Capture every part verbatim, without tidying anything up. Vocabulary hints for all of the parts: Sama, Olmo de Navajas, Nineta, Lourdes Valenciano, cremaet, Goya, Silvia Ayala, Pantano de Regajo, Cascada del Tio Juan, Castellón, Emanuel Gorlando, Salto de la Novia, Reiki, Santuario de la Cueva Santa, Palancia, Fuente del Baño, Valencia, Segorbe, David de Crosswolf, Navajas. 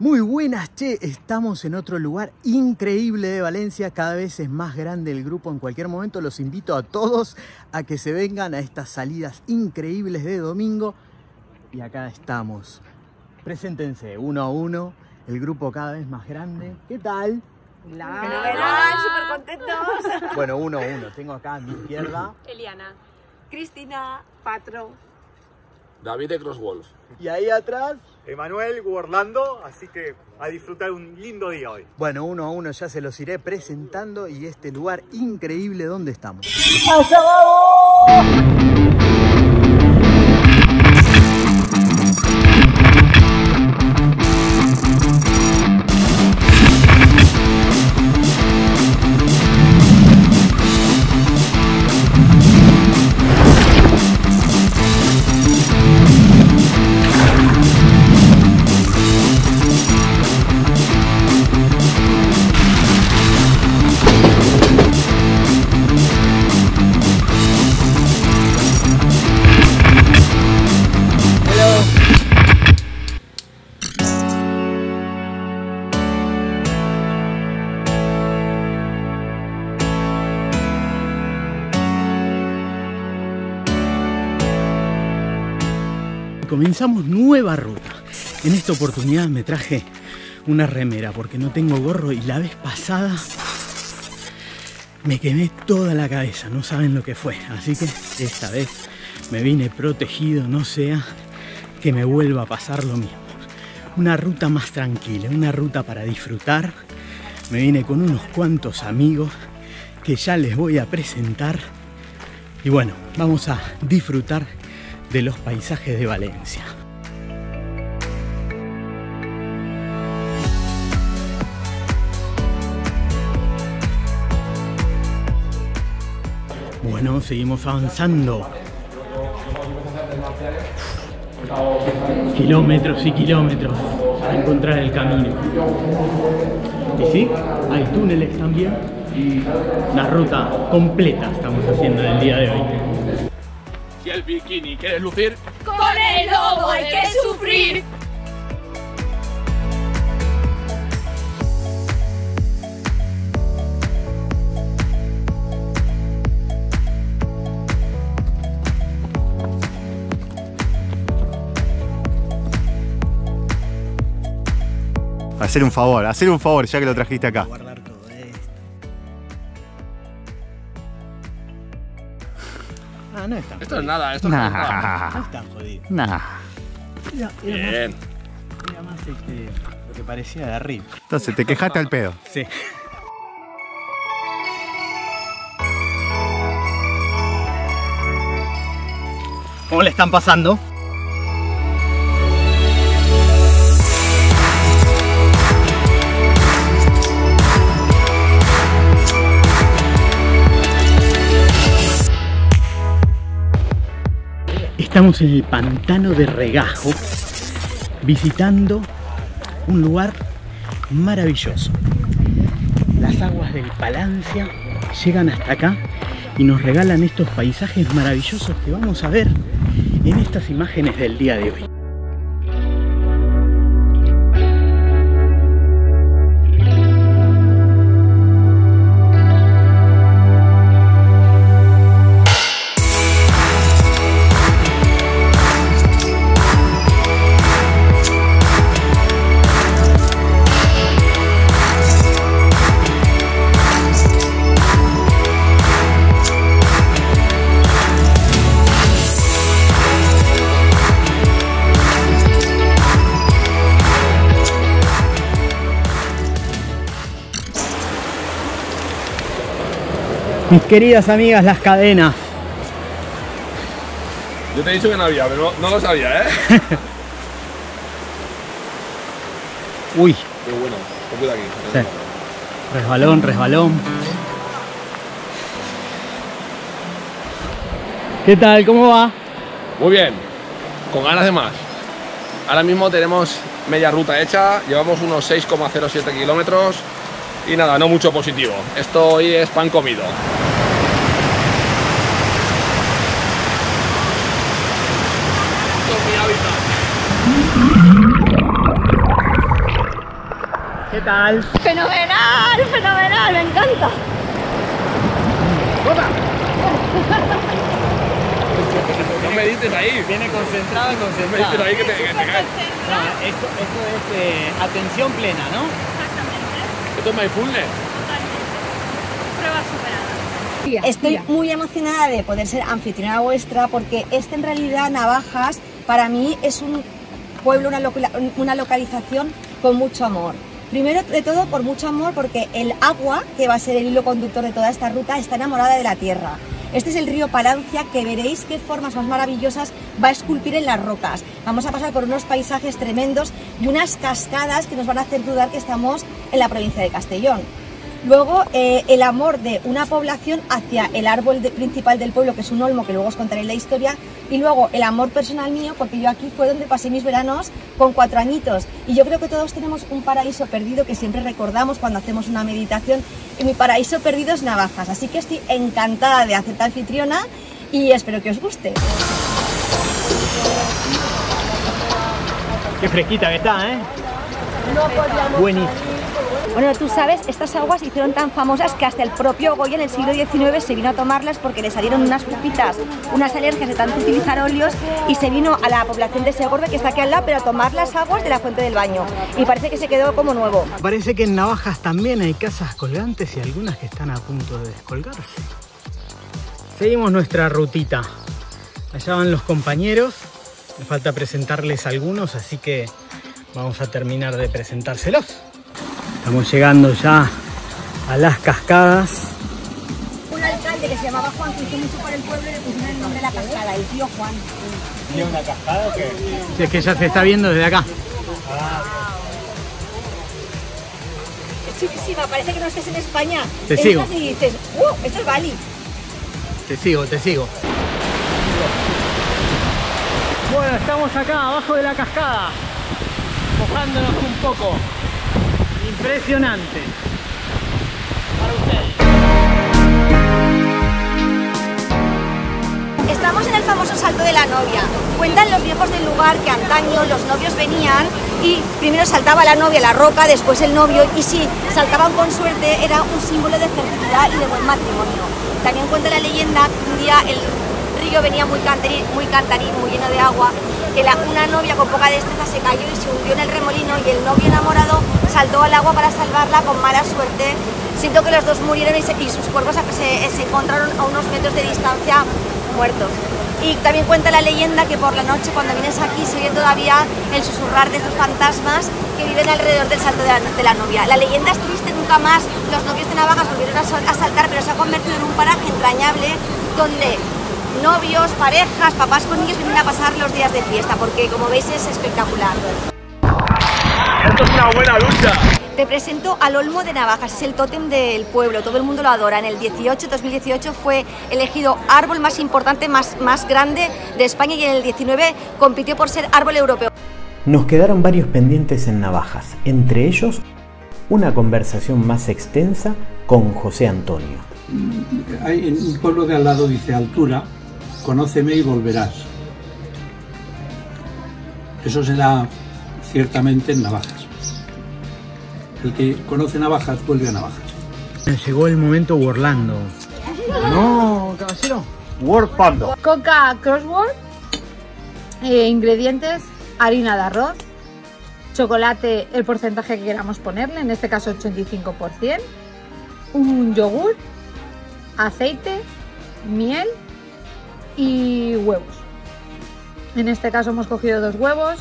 Muy buenas, che, estamos en otro lugar increíble de Valencia, cada vez es más grande el grupo. En cualquier momento los invito a todos a que se vengan a estas salidas increíbles de domingo. Y acá estamos, preséntense uno a uno, el grupo cada vez más grande. ¿Qué tal? ¡Hola! ¡Hola! ¡Súper contentos! Bueno, uno a uno, tengo acá a mi izquierda Eliana, Cristina, Patro, David de Crosswolf. Y ahí atrás Emanuel Gorlando, así que a disfrutar un lindo día hoy. Bueno, uno a uno ya se los iré presentando y este lugar increíble donde estamos. ¡Allá vamos! Comenzamos nueva ruta. En esta oportunidad me traje una remera porque no tengo gorro y la vez pasada me quemé toda la cabeza, no saben lo que fue. Así que esta vez me vine protegido, no sea que me vuelva a pasar lo mismo. Una ruta más tranquila, una ruta para disfrutar. Me vine con unos cuantos amigos que ya les voy a presentar. Y bueno, vamos a disfrutar de los paisajes de Valencia. Bueno, seguimos avanzando. Kilómetros y kilómetros para encontrar el camino. Y sí, hay túneles también y la ruta completa estamos haciendo en el día de hoy. Si el bikini quieres lucir, con el lobo hay que sufrir. Hacer un favor, hacer un favor ya que lo trajiste acá. No es tan esto jodido. Es nada, esto nah. es no es tan jodido. Nah. Era, era bien. Más, era más este, lo que parecía de arriba. Entonces, te quejaste al pedo. Sí. ¿Cómo le están pasando? Estamos en el Pantano de Regajo, visitando un lugar maravilloso. Las aguas del Palancia llegan hasta acá y nos regalan estos paisajes maravillosos que vamos a ver en estas imágenes del día de hoy. Mis queridas amigas, las cadenas. Yo te he dicho que no había, pero no, no lo sabía, ¿eh? Uy. Qué bueno, te cuida aquí. Sí. Resbalón, resbalón. ¿Qué tal? ¿Cómo va? Muy bien, con ganas de más. Ahora mismo tenemos media ruta hecha, llevamos unos seis coma cero siete kilómetros. Y nada, no mucho positivo. Esto hoy es pan comido. ¿Qué tal? ¡Fenomenal! ¡Fenomenal! ¡Me encanta! ¡Opa! No me dices ahí. Viene concentrado y concentrado. No me dices ahí que te, que te caes. No, esto, esto es eh, atención plena, ¿no? Exactamente. ¿Esto es mindfulness? Totalmente. Prueba superada. Estoy muy emocionada de poder ser anfitriona vuestra porque este en realidad Navajas para mí es un pueblo, una, loca, una localización con mucho amor. Primero de todo por mucho amor porque el agua, que va a ser el hilo conductor de toda esta ruta, está enamorada de la tierra. Este es el río Palancia, que veréis qué formas más maravillosas va a esculpir en las rocas. Vamos a pasar por unos paisajes tremendos y unas cascadas que nos van a hacer dudar que estamos en la provincia de Castellón. Luego, eh, el amor de una población hacia el árbol de, principal del pueblo, que es un olmo, que luego os contaré la historia. Y luego, el amor personal mío, porque yo aquí fue donde pasé mis veranos con cuatro añitos. Y yo creo que todos tenemos un paraíso perdido que siempre recordamos cuando hacemos una meditación. Y mi paraíso perdido es Navajas. Así que estoy encantada de hacerte anfitriona y espero que os guste. Qué fresquita que está, ¿eh? No buenísimo. Bueno, tú sabes, estas aguas se hicieron tan famosas que hasta el propio Goya en el siglo diecinueve se vino a tomarlas porque le salieron unas pupitas, unas alergias de tanto utilizar óleos, y se vino a la población de Segorbe, que está aquí al lado, pero a tomar las aguas de la Fuente del Baño, y parece que se quedó como nuevo. Parece que en Navajas también hay casas colgantes y algunas que están a punto de descolgarse. Seguimos nuestra rutita. Allá van los compañeros, me falta presentarles algunos, así que vamos a terminar de presentárselos. Estamos llegando ya a las cascadas. Un alcalde que se llamaba Juan, que hizo mucho por el pueblo, y le pusieron el nombre de la cascada, el tío Juan. ¿Tiene una cascada o qué? Sí, es que ya se está viendo desde acá. Ah. Es chulísima, parece que no estés en España. Te entras sigo. Y dices, ¡uh! Esto es Bali. Te sigo, te sigo. Bueno, estamos acá, abajo de la cascada, mojándonos un poco. Impresionante. Para ustedes. Estamos en el famoso Salto de la Novia. Cuentan los viejos del lugar que antaño los novios venían y primero saltaba la novia a la roca, después el novio, y si saltaban con suerte era un símbolo de fertilidad y de buen matrimonio. También cuenta la leyenda que un día el río venía muy cantarín, muy, cantarín, muy lleno de agua, que la, una novia con poca destreza se cayó y se hundió en el remolino, y el novio enamorado saltó al agua para salvarla con mala suerte. Siento que los dos murieron y, se, y sus cuerpos se, se encontraron a unos metros de distancia muertos. Y también cuenta la leyenda que por la noche cuando vienes aquí se ve todavía el susurrar de estos fantasmas que viven alrededor del Salto de la, de la Novia. La leyenda es triste, nunca más los novios de Navajas volvieron a, a saltar, pero se ha convertido en un paraje entrañable donde novios, parejas, papás con niños vienen a pasar los días de fiesta, porque como veis es espectacular. Esto es una buena lucha. Te presento al Olmo de Navajas, es el tótem del pueblo, todo el mundo lo adora. En el dieciocho, dos mil dieciocho fue elegido árbol más importante, más, más grande de España, y en el diecinueve compitió por ser árbol europeo. Nos quedaron varios pendientes en Navajas, entre ellos una conversación más extensa con José Antonio. Hay en un pueblo de al lado, dice altura, conóceme y volverás. Eso será ciertamente en Navajas. El que conoce Navajas vuelve a Navajas. Llegó el momento Gorlando. No, caballero. Word Pando. Coca Crossword. Eh, ingredientes: harina de arroz, chocolate, el porcentaje que queramos ponerle, en este caso ochenta y cinco por ciento, un yogur, aceite, miel y huevos. En este caso hemos cogido dos huevos,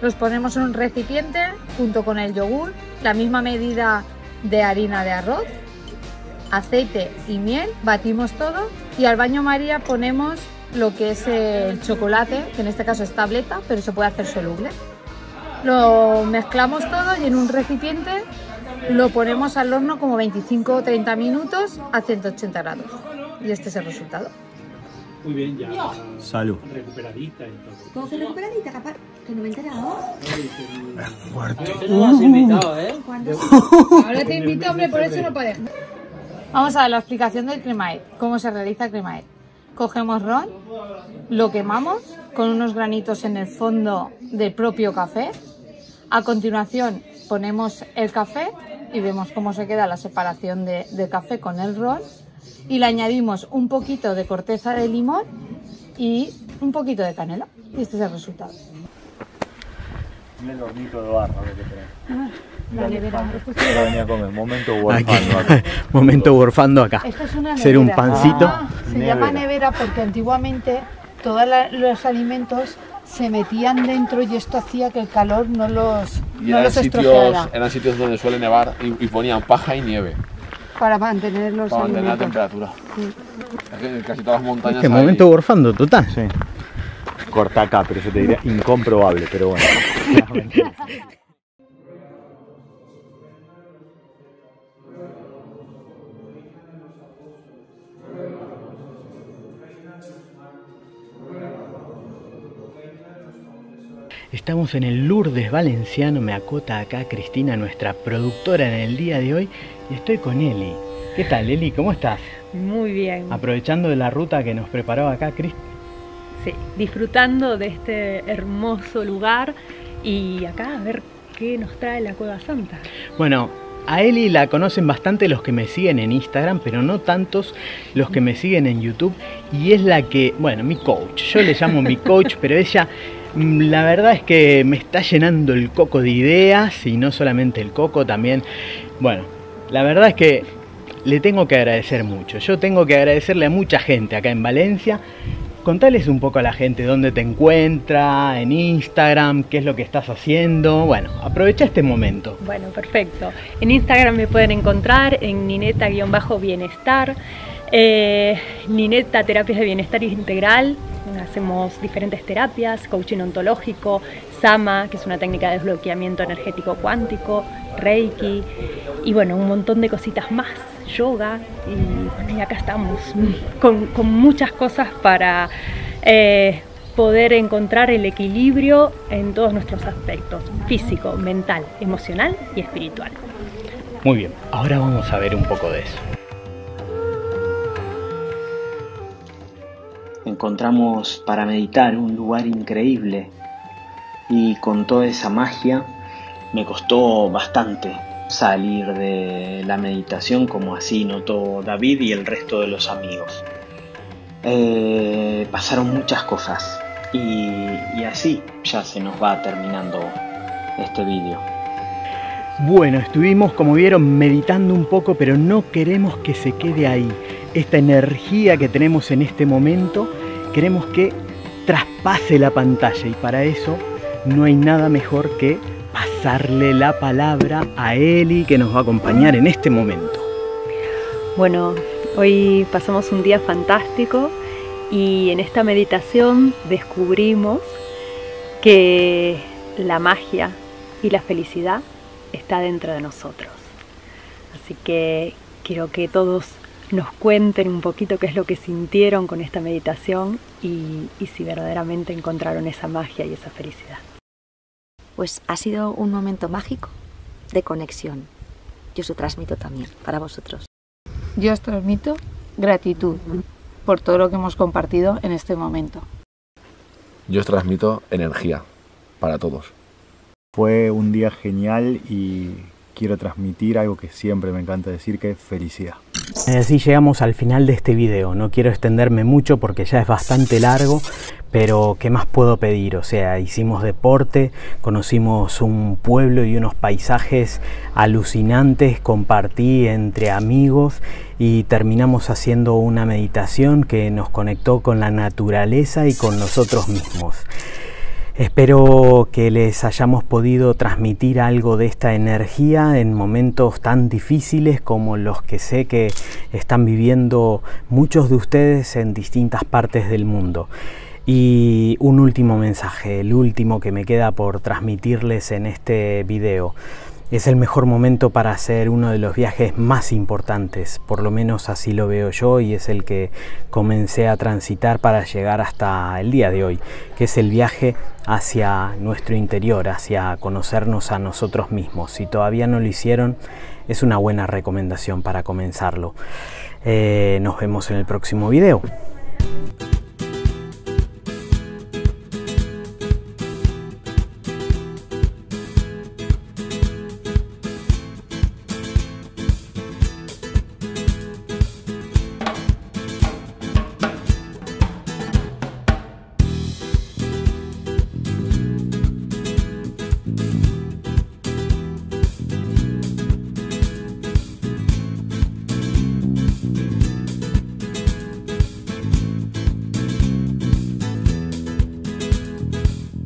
los ponemos en un recipiente junto con el yogur, la misma medida de harina de arroz, aceite y miel, batimos todo y al baño María ponemos lo que es el chocolate, que en este caso es tableta, pero se puede hacer soluble. Lo mezclamos todo y en un recipiente lo ponemos al horno como veinticinco o treinta minutos a ciento ochenta grados. Y este es el resultado. Muy bien, ya. Salud. Recuperadita y todo. ¿Cómo que recuperadita, capaz? Que no me he enterado. Es fuerte. No lo has invitado, ¿eh? Ahora te invito, hombre, por eso no puedes. Vamos a ver la explicación del cremaet. ¿Cómo se realiza el cremaet? Cogemos ron, lo quemamos con unos granitos en el fondo del propio café. A continuación ponemos el café y vemos cómo se queda la separación de, de café con el ron, y le añadimos un poquito de corteza de limón y un poquito de canela, y este es el resultado. Mira el hornito de barro que tenemos. Momento huerfando. Momento huerfando acá. Esto es una ser un pancito. Ah, se nevera. Llama nevera porque antiguamente todos los alimentos se metían dentro y esto hacía que el calor no los, y no eran los estropeara. Eran sitios donde suele nevar y, y ponían paja y nieve. Para mantener los para mantener alimentos. La temperatura. Sí. En casi todas las montañas. Es que momento huerfando, total. Sí. Corta acá, pero yo te diría incomprobable, pero bueno. Estamos en el Lourdes Valenciano, me acota acá Cristina, nuestra productora en el día de hoy, y estoy con Eli. ¿Qué tal, Eli? ¿Cómo estás? Muy bien. Aprovechando de la ruta que nos preparó acá Cris. Sí, disfrutando de este hermoso lugar y acá a ver qué nos trae la Cueva Santa. Bueno, a Eli la conocen bastante los que me siguen en Instagram, pero no tantos los que me siguen en YouTube, y es la que, bueno, mi coach, yo le llamo mi coach, pero ella... La verdad es que me está llenando el coco de ideas, y no solamente el coco, también... Bueno, la verdad es que le tengo que agradecer mucho. Yo tengo que agradecerle a mucha gente acá en Valencia. Contales un poco a la gente dónde te encuentra, en Instagram, qué es lo que estás haciendo. Bueno, aprovecha este momento. Bueno, perfecto. En Instagram me pueden encontrar en Nineta-Bienestar, eh, Nineta Terapias de Bienestar Integral. Hacemos diferentes terapias, coaching ontológico, Sama, que es una técnica de desbloqueamiento energético cuántico, Reiki, y bueno, un montón de cositas más, yoga, y, bueno, y acá estamos, con, con muchas cosas para eh, poder encontrar el equilibrio en todos nuestros aspectos, físico, mental, emocional y espiritual. Muy bien, ahora vamos a ver un poco de eso. Encontramos para meditar un lugar increíble y con toda esa magia me costó bastante salir de la meditación, como así notó David y el resto de los amigos. Eh, pasaron muchas cosas y, y así ya se nos va terminando este vídeo. Bueno, estuvimos, como vieron, meditando un poco, pero no queremos que se quede ahí. Esta energía que tenemos en este momento queremos que traspase la pantalla, y para eso no hay nada mejor que pasarle la palabra a Eli, que nos va a acompañar en este momento. Bueno, hoy pasamos un día fantástico y en esta meditación descubrimos que la magia y la felicidad está dentro de nosotros. Así que quiero que todos nos cuenten un poquito qué es lo que sintieron con esta meditación y, y si verdaderamente encontraron esa magia y esa felicidad. Pues ha sido un momento mágico de conexión. Yo os transmito también para vosotros. Yo os transmito gratitud por todo lo que hemos compartido en este momento. Yo os transmito energía para todos. Fue un día genial y... quiero transmitir algo que siempre me encanta decir, que es felicidad. Así llegamos al final de este video. No quiero extenderme mucho porque ya es bastante largo, pero ¿qué más puedo pedir? O sea, hicimos deporte, conocimos un pueblo y unos paisajes alucinantes, compartí entre amigos y terminamos haciendo una meditación que nos conectó con la naturaleza y con nosotros mismos. Espero que les hayamos podido transmitir algo de esta energía en momentos tan difíciles como los que sé que están viviendo muchos de ustedes en distintas partes del mundo. Y un último mensaje, el último que me queda por transmitirles en este video. Es el mejor momento para hacer uno de los viajes más importantes, por lo menos así lo veo yo, y es el que comencé a transitar para llegar hasta el día de hoy, que es el viaje hacia nuestro interior, hacia conocernos a nosotros mismos. Si todavía no lo hicieron, es una buena recomendación para comenzarlo. Eh, nos vemos en el próximo video.